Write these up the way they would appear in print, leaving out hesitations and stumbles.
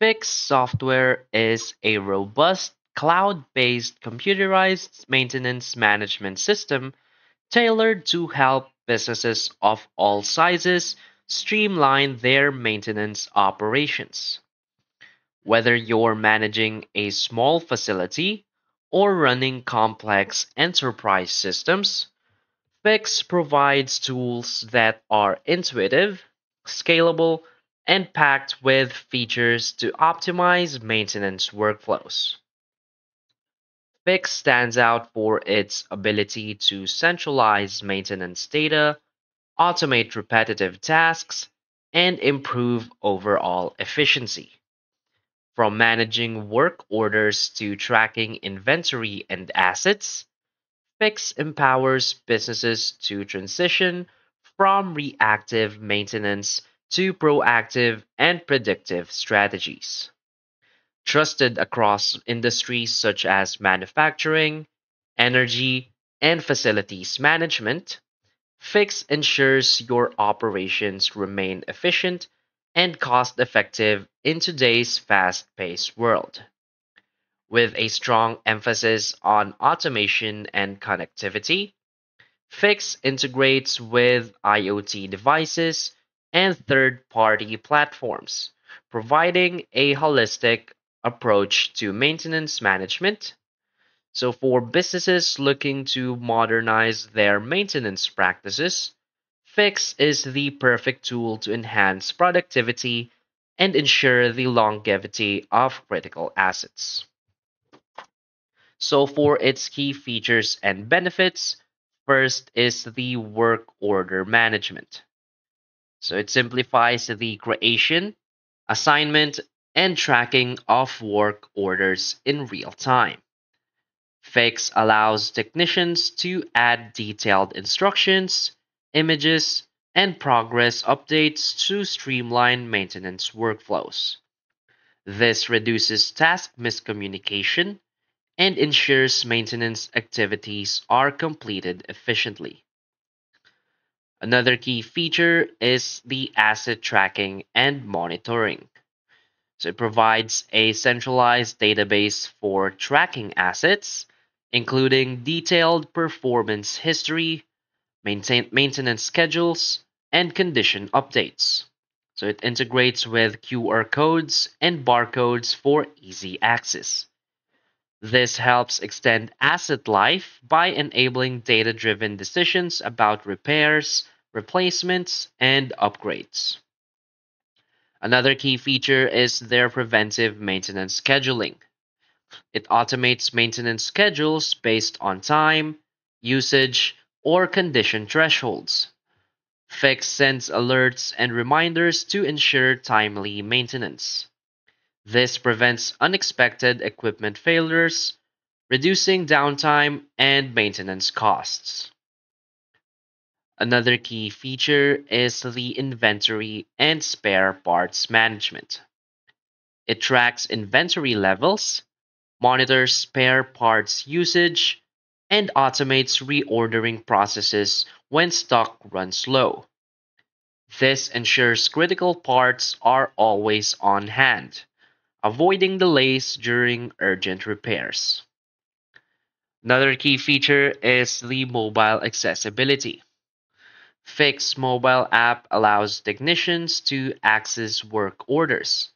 Fiix software is a robust, cloud-based, computerized maintenance management system tailored to help businesses of all sizes streamline their maintenance operations. Whether you're managing a small facility or running complex enterprise systems, Fiix provides tools that are intuitive, scalable, and packed with features to optimize maintenance workflows. Fiix stands out for its ability to centralize maintenance data, automate repetitive tasks, and improve overall efficiency. From managing work orders to tracking inventory and assets, Fiix empowers businesses to transition from reactive maintenance to proactive and predictive strategies. Trusted across industries such as manufacturing, energy, and facilities management, Fiix ensures your operations remain efficient and cost-effective in today's fast-paced world. With a strong emphasis on automation and connectivity, Fiix integrates with IoT devices and third-party platforms, providing a holistic approach to maintenance management. So for businesses looking to modernize their maintenance practices, Fiix is the perfect tool to enhance productivity and ensure the longevity of critical assets. So for its key features and benefits, first is the work order management. So it simplifies the creation, assignment, and tracking of work orders in real time. Fiix allows technicians to add detailed instructions, images, and progress updates to streamline maintenance workflows. This reduces task miscommunication and ensures maintenance activities are completed efficiently. Another key feature is the asset tracking and monitoring. So it provides a centralized database for tracking assets, including detailed performance history, maintenance schedules, and condition updates. So it integrates with QR codes and barcodes for easy access. This helps extend asset life by enabling data-driven decisions about repairs, replacements, and upgrades. Another key feature is their preventive maintenance scheduling. It automates maintenance schedules based on time, usage, or condition thresholds. Fiix sends alerts and reminders to ensure timely maintenance. This prevents unexpected equipment failures, reducing downtime and maintenance costs. Another key feature is the inventory and spare parts management. It tracks inventory levels, monitors spare parts usage, and automates reordering processes when stock runs low. This ensures critical parts are always on hand, avoiding delays during urgent repairs. Another key feature is the mobile accessibility. Fiix mobile app allows technicians to access work orders,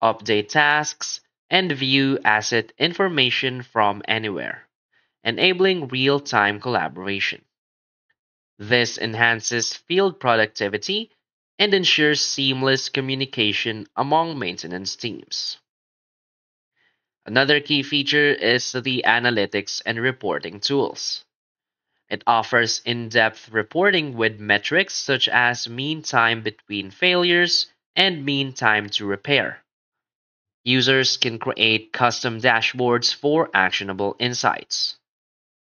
update tasks, and view asset information from anywhere, enabling real-time collaboration. This enhances field productivity and ensures seamless communication among maintenance teams. Another key feature is the analytics and reporting tools. It offers in-depth reporting with metrics such as mean time between failures and mean time to repair. Users can create custom dashboards for actionable insights.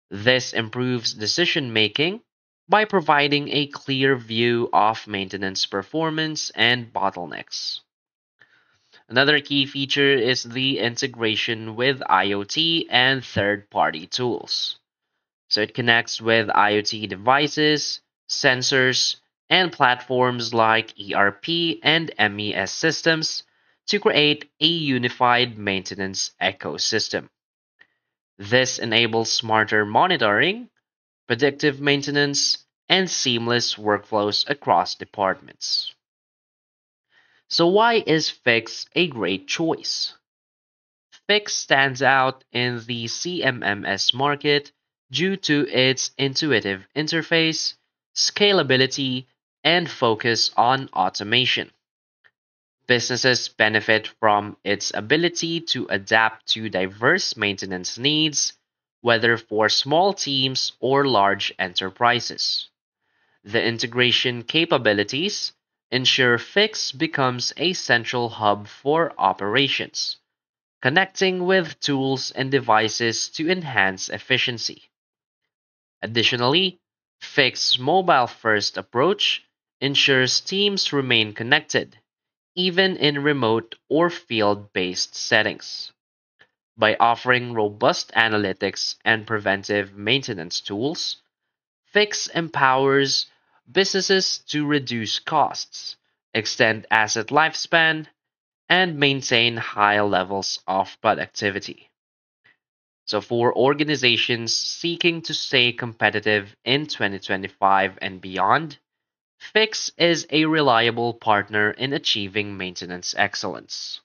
This improves decision-making by providing a clear view of maintenance performance and bottlenecks. Another key feature is the integration with IoT and third-party tools. So it connects with IoT devices, sensors, and platforms like ERP and MES systems to create a unified maintenance ecosystem. This enables smarter monitoring, predictive maintenance, and seamless workflows across departments. So why is Fiix a great choice? Fiix stands out in the CMMS market due to its intuitive interface, scalability, and focus on automation. Businesses benefit from its ability to adapt to diverse maintenance needs, whether for small teams or large enterprises. The integration capabilities ensure Fiix becomes a central hub for operations, connecting with tools and devices to enhance efficiency. Additionally, Fiix's mobile-first approach ensures teams remain connected, even in remote or field-based settings. By offering robust analytics and preventive maintenance tools, Fiix empowers businesses to reduce costs, extend asset lifespan, and maintain high levels of productivity. So for organizations seeking to stay competitive in 2025 and beyond, Fiix is a reliable partner in achieving maintenance excellence.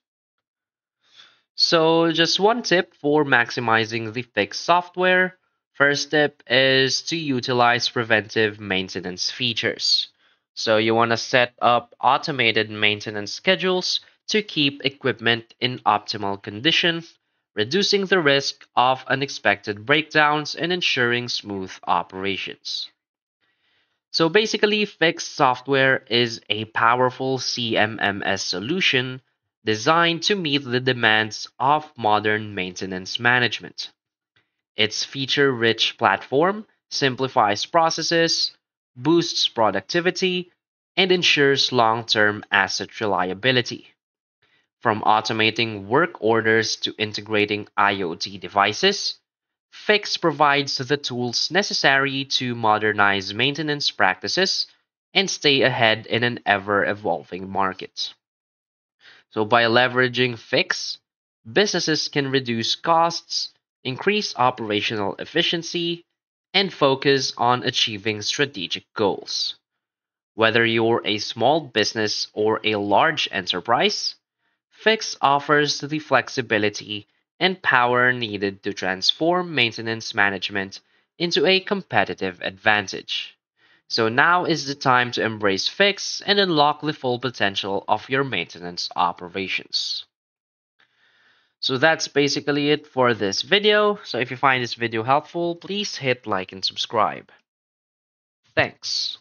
So just one tip for maximizing the Fiix software. First tip is to utilize preventive maintenance features. So you want to set up automated maintenance schedules to keep equipment in optimal condition, reducing the risk of unexpected breakdowns and ensuring smooth operations. So basically, Fiix software is a powerful CMMS solution designed to meet the demands of modern maintenance management. Its feature-rich platform simplifies processes, boosts productivity, and ensures long-term asset reliability. From automating work orders to integrating IoT devices, Fiix provides the tools necessary to modernize maintenance practices and stay ahead in an ever-evolving market. So by leveraging Fiix, businesses can reduce costs, increase operational efficiency, and focus on achieving strategic goals. Whether you're a small business or a large enterprise, Fiix offers the flexibility and power needed to transform maintenance management into a competitive advantage. So now is the time to embrace Fiix and unlock the full potential of your maintenance operations. So that's basically it for this video. So if you find this video helpful, please hit like and subscribe. Thanks.